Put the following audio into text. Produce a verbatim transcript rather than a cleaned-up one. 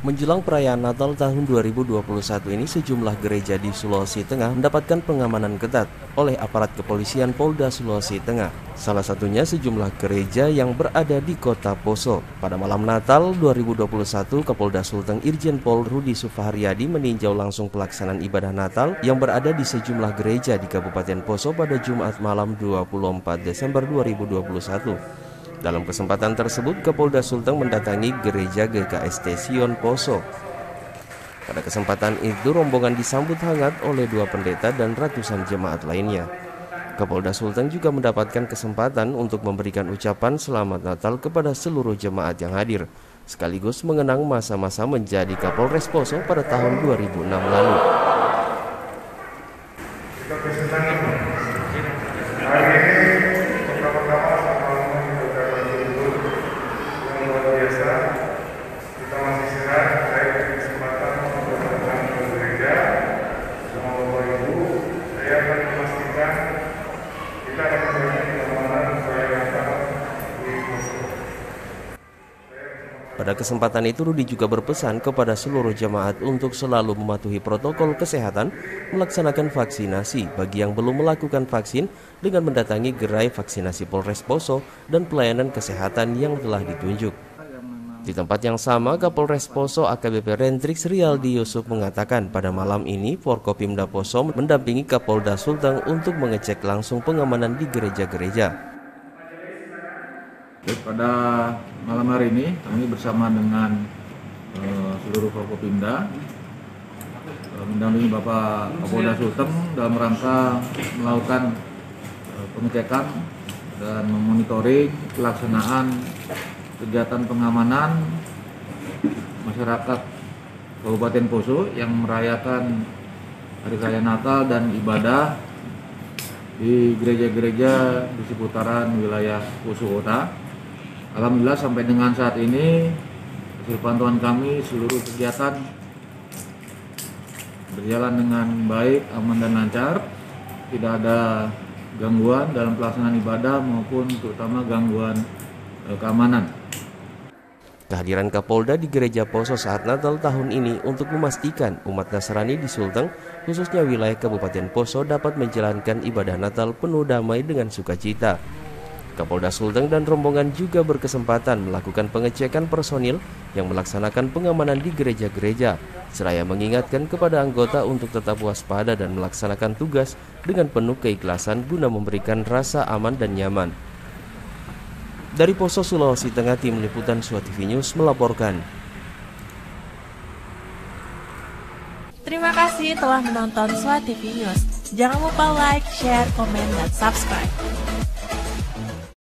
Menjelang perayaan Natal tahun dua ribu dua puluh satu ini, sejumlah gereja di Sulawesi Tengah mendapatkan pengamanan ketat oleh aparat kepolisian Polda Sulawesi Tengah. Salah satunya sejumlah gereja yang berada di Kota Poso. Pada malam Natal dua ribu dua puluh satu, Kapolda Sulteng Irjen Pol Rudi Sufaharyadi meninjau langsung pelaksanaan ibadah Natal yang berada di sejumlah gereja di Kabupaten Poso pada Jumat malam dua puluh empat Desember dua ribu dua puluh satu. Dalam kesempatan tersebut, Kapolda Sulteng mendatangi gereja G K S T Sion Poso. Pada kesempatan itu, rombongan disambut hangat oleh dua pendeta dan ratusan jemaat lainnya. Kapolda Sulteng juga mendapatkan kesempatan untuk memberikan ucapan selamat Natal kepada seluruh jemaat yang hadir, sekaligus mengenang masa-masa menjadi Kapolres Poso pada tahun dua ribu enam lalu. Pada kesempatan itu, Rudi juga berpesan kepada seluruh jemaat untuk selalu mematuhi protokol kesehatan, melaksanakan vaksinasi bagi yang belum melakukan vaksin dengan mendatangi gerai vaksinasi Polres Poso dan pelayanan kesehatan yang telah ditunjuk. Di tempat yang sama, Kapolres Poso A K B P Rentrix Rialdi Yusuf mengatakan pada malam ini Forkopimda Poso mendampingi Kapolda Sulteng untuk mengecek langsung pengamanan di gereja-gereja. Pada malam hari ini kami bersama dengan uh, seluruh Forkopimda uh, mendampingi Bapak Kapolda Sulteng dalam rangka melakukan uh, pengecekan dan memonitoring pelaksanaan kegiatan pengamanan masyarakat Kabupaten Poso yang merayakan hari raya Natal dan ibadah di gereja-gereja di seputaran wilayah Poso Kota. Alhamdulillah sampai dengan saat ini hasil pantauan kami seluruh kegiatan berjalan dengan baik, aman dan lancar. Tidak ada gangguan dalam pelaksanaan ibadah maupun terutama gangguan eh, keamanan. Kehadiran Kapolda di gereja Poso saat Natal tahun ini untuk memastikan umat Nasrani di Sulteng, khususnya wilayah Kabupaten Poso, dapat menjalankan ibadah Natal penuh damai dengan sukacita. Kapolda Sulteng dan rombongan juga berkesempatan melakukan pengecekan personil yang melaksanakan pengamanan di gereja-gereja, seraya mengingatkan kepada anggota untuk tetap waspada dan melaksanakan tugas dengan penuh keikhlasan guna memberikan rasa aman dan nyaman. Dari Poso, Sulawesi Tengah, tim liputan Swa T V News melaporkan. Terima kasih telah menonton Swa T V News. Jangan lupa like, share, komen, dan subscribe.